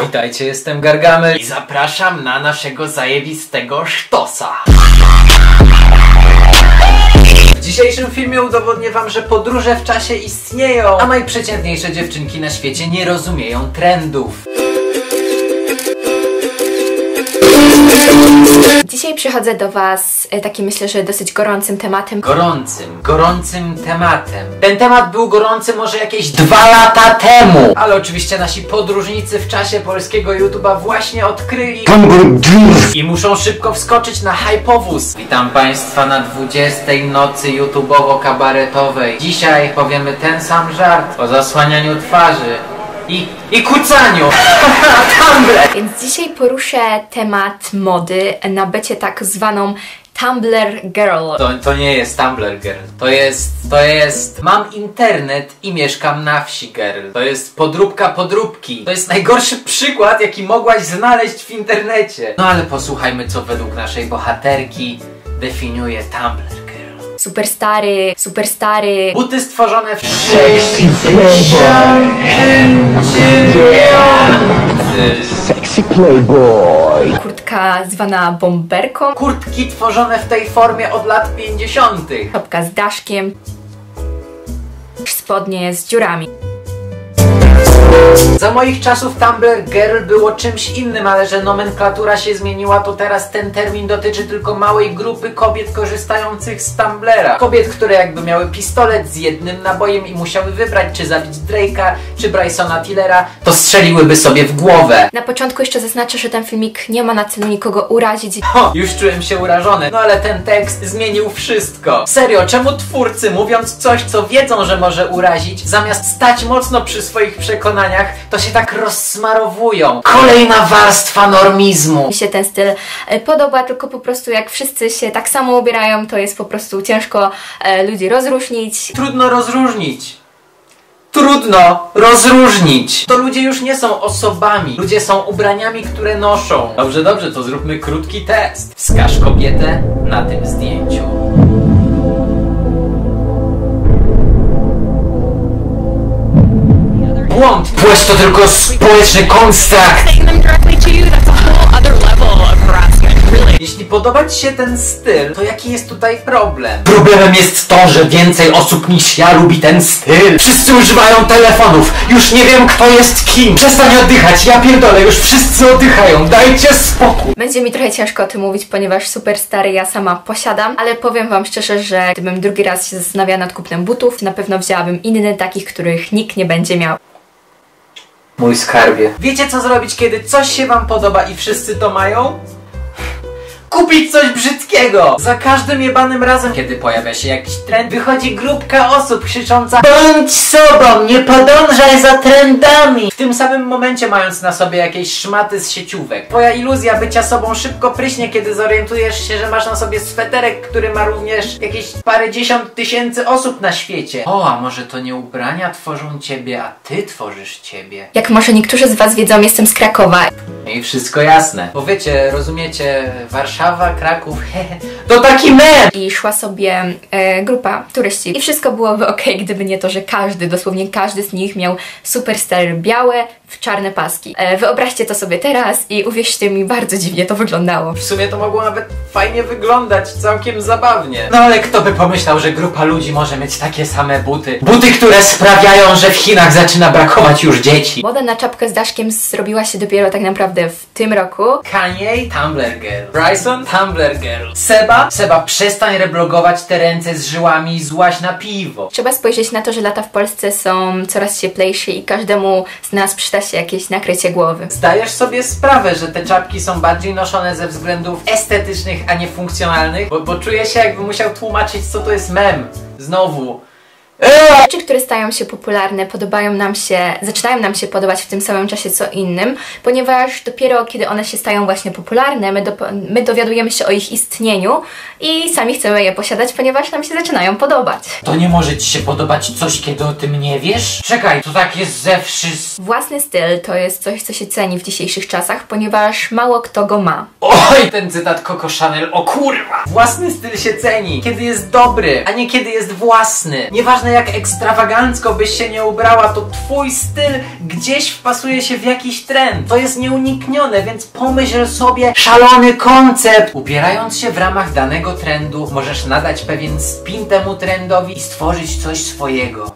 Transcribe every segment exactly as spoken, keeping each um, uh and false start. Witajcie, jestem Gargamel i zapraszam na naszego zajebistego sztosa. W dzisiejszym filmie udowodnię wam, że podróże w czasie istnieją, a najprzeciętniejsze dziewczynki na świecie nie rozumieją trendów. Dzisiaj przychodzę do was e, takim, myślę, że dosyć gorącym tematem. Gorącym, gorącym tematem. Ten temat był gorący może jakieś dwa lata temu. Ale oczywiście nasi podróżnicy w czasie polskiego YouTube'a właśnie odkryli i muszą szybko wskoczyć na hypowóz. Witam państwa na dwudziestej nocy YouTube'owo-kabaretowej. Dzisiaj powiemy ten sam żart o zasłanianiu twarzy I, i kucaniu. Tumblr. Więc dzisiaj poruszę temat mody na bycie tak zwaną Tumblr Girl. To, to nie jest Tumblr Girl. To jest, to jest mam internet i mieszkam na wsi girl. To jest podróbka podróbki. To jest najgorszy przykład, jaki mogłaś znaleźć w internecie. No ale posłuchajmy, co według naszej bohaterki definiuje Tumblr. Superstary, superstary. Buty stworzone w Sexy Playboy. Kurtka zwana bomberką. Kurtki tworzone w tej formie od lat pięćdziesiątych. Topka z daszkiem. Spodnie z dziurami. Za moich czasów Tumblr Girl było czymś innym, ale że nomenklatura się zmieniła, to teraz ten termin dotyczy tylko małej grupy kobiet korzystających z Tumblera. Kobiet, które jakby miały pistolet z jednym nabojem i musiały wybrać, czy zabić Drake'a, czy Brysona Tillera, to strzeliłyby sobie w głowę. Na początku jeszcze zaznaczę, że ten filmik nie ma na celu nikogo urazić. Ho, już czułem się urażony, no ale ten tekst zmienił wszystko. Serio, czemu twórcy, mówiąc coś, co wiedzą, że może urazić, zamiast stać mocno przy swoich przekonaniach, to się tak rozsmarowują. Kolejna warstwa normizmu. Mi się ten styl podoba, tylko po prostu jak wszyscy się tak samo ubierają, to jest po prostu ciężko e, ludzi rozróżnić. Trudno rozróżnić. Trudno rozróżnić. To ludzie już nie są osobami. Ludzie są ubraniami, które noszą. Dobrze, dobrze, to zróbmy krótki test. Wskaż kobietę na tym zdjęciu. Płeć to tylko społeczny konstrukt. Jeśli podoba ci się ten styl, to jaki jest tutaj problem? Problemem jest to, że więcej osób niż ja lubi ten styl. Wszyscy używają telefonów. Już nie wiem, kto jest kim. Przestań oddychać, ja pierdolę, już wszyscy oddychają. Dajcie spokój. Będzie mi trochę ciężko o tym mówić, ponieważ Superstary ja sama posiadam. Ale powiem wam szczerze, że gdybym drugi raz się zastanawiała nad kupnem butów, na pewno wzięłabym inne, takich, których nikt nie będzie miał. Mój skarbie. Wiecie, co zrobić, kiedy coś się wam podoba i wszyscy to mają? Kupić coś brzydkiego! Za każdym jebanym razem, kiedy pojawia się jakiś trend, wychodzi grupka osób krzycząca: bądź sobą, nie podążaj za trendami! W tym samym momencie mając na sobie jakieś szmaty z sieciówek. Twoja iluzja bycia sobą szybko pryśnie, kiedy zorientujesz się, że masz na sobie sweterek, który ma również jakieś parędziesiąt tysięcy osób na świecie. O, a może to nie ubrania tworzą ciebie, a ty tworzysz ciebie. Jak może niektórzy z was wiedzą, jestem z Krakowa. I wszystko jasne. Bo wiecie, rozumiecie, Warszawa, Warszawa, Kraków, to taki mem! I szła sobie e, grupa turyści i wszystko byłoby okej, gdyby nie to, że każdy, dosłownie każdy z nich miał Superstar białe w czarne paski. E, wyobraźcie to sobie teraz i uwierzcie mi, bardzo dziwnie to wyglądało. W sumie to mogło nawet fajnie wyglądać, całkiem zabawnie. No ale kto by pomyślał, że grupa ludzi może mieć takie same buty? Buty, które sprawiają, że w Chinach zaczyna brakować już dzieci. Moda na czapkę z daszkiem zrobiła się dopiero tak naprawdę w tym roku. Kanye, Tumblr Girl. Bryson, Tumblr Girl. Seba? Seba, przestań reblogować te ręce z żyłami i złaź na piwo. Trzeba spojrzeć na to, że lata w Polsce są coraz cieplejsze i każdemu z nas przyda się jakieś nakrycie głowy. Zdajesz sobie sprawę, że te czapki są bardziej noszone ze względów estetycznych, a nie funkcjonalnych? Bo, bo czuję się, jakby musiał tłumaczyć, co to jest mem. Znowu. Rzeczy, które stają się popularne, podobają nam się, zaczynają nam się podobać w tym samym czasie co innym, ponieważ dopiero kiedy one się stają właśnie popularne, my, do, my dowiadujemy się o ich istnieniu i sami chcemy je posiadać, ponieważ nam się zaczynają podobać. To nie może ci się podobać coś, kiedy o tym nie wiesz? Czekaj, to tak jest ze wszystkim. Własny styl to jest coś, co się ceni w dzisiejszych czasach, ponieważ mało kto go ma. Oj, ten cytat Coco Chanel, o kurwa! Własny styl się ceni, kiedy jest dobry, a nie kiedy jest własny. Nieważne, nieważne jak ekstrawagancko byś się nie ubrała, to twój styl gdzieś wpasuje się w jakiś trend. To jest nieuniknione, więc pomyśl sobie szalony koncept. Ubierając się w ramach danego trendu, możesz nadać pewien spin temu trendowi i stworzyć coś swojego.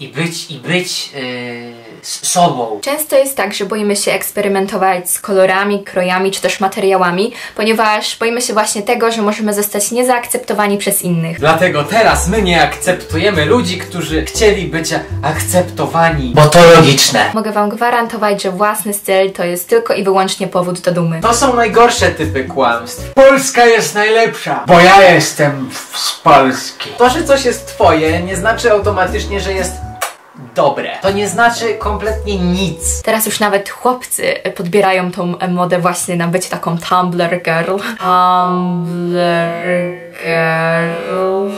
I być, i być... Yy... z sobą. Często jest tak, że boimy się eksperymentować z kolorami, krojami czy też materiałami, ponieważ boimy się właśnie tego, że możemy zostać niezaakceptowani przez innych. Dlatego teraz my nie akceptujemy ludzi, którzy chcieli być akceptowani, bo to logiczne. Mogę wam gwarantować, że własny styl to jest tylko i wyłącznie powód do dumy. To są najgorsze typy kłamstw. Polska jest najlepsza, bo ja jestem z Polski. To, że coś jest twoje, nie znaczy automatycznie, że jest dobre. To nie znaczy kompletnie nic. Teraz już nawet chłopcy podbierają tą modę właśnie na bycie taką Tumblr girl. Tumblr girl.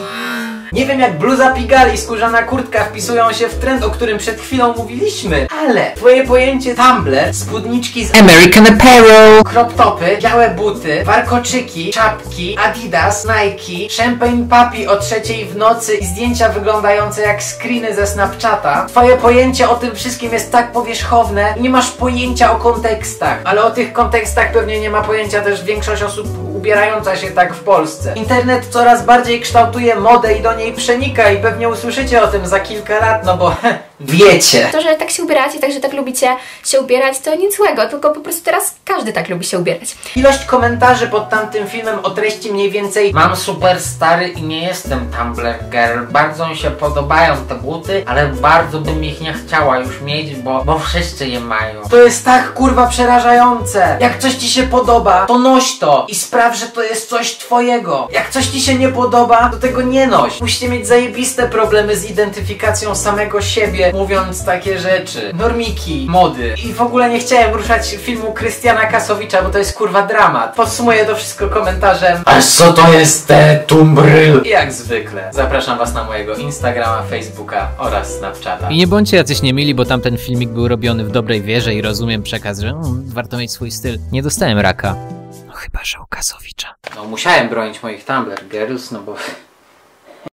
Nie wiem, jak bluza pigal i skórzana kurtka wpisują się w trend, o którym przed chwilą mówiliśmy, ale twoje pojęcie Tumblr, spódniczki z American Apparel, crop topy, białe buty, warkoczyki, czapki, Adidas, Nike, Champagne Papi o trzeciej w nocy i zdjęcia wyglądające jak screeny ze Snapchata. Twoje pojęcie o tym wszystkim jest tak powierzchowne, nie masz pojęcia o kontekstach, ale o tych kontekstach pewnie nie ma pojęcia też większość osób ubierająca się tak w Polsce. Internet coraz bardziej kształtuje modę i do niej przenika i pewnie usłyszycie o tym za kilka lat, no bo wiecie. To, że tak się ubieracie, tak, że tak lubicie się ubierać, to nic złego, tylko po prostu teraz każdy tak lubi się ubierać. Ilość komentarzy pod tamtym filmem o treści mniej więcej mam super stary i nie jestem Tumblr girl, bardzo mi się podobają te buty, ale bardzo bym ich nie chciała już mieć, bo, bo wszyscy je mają. To jest tak kurwa przerażające. Jak coś ci się podoba, to noś to i spraw, że to jest coś twojego. Jak coś ci się nie podoba, to tego nie noś. Musicie mieć zajebiste problemy z identyfikacją samego siebie, mówiąc takie rzeczy. Normiki, mody. I w ogóle nie chciałem ruszać filmu Krystiana Kasowicza, bo to jest kurwa dramat. Podsumuję to wszystko komentarzem: a co to jest te tumbry? I jak zwykle zapraszam was na mojego Instagrama, Facebooka oraz Snapchata. I nie bądźcie jacyś niemili, bo tamten filmik był robiony w dobrej wierze i rozumiem przekaz, że mm, warto mieć swój styl. Nie dostałem raka. Chyba że u Kasowicza. No musiałem bronić moich Tumblr girls, no bo...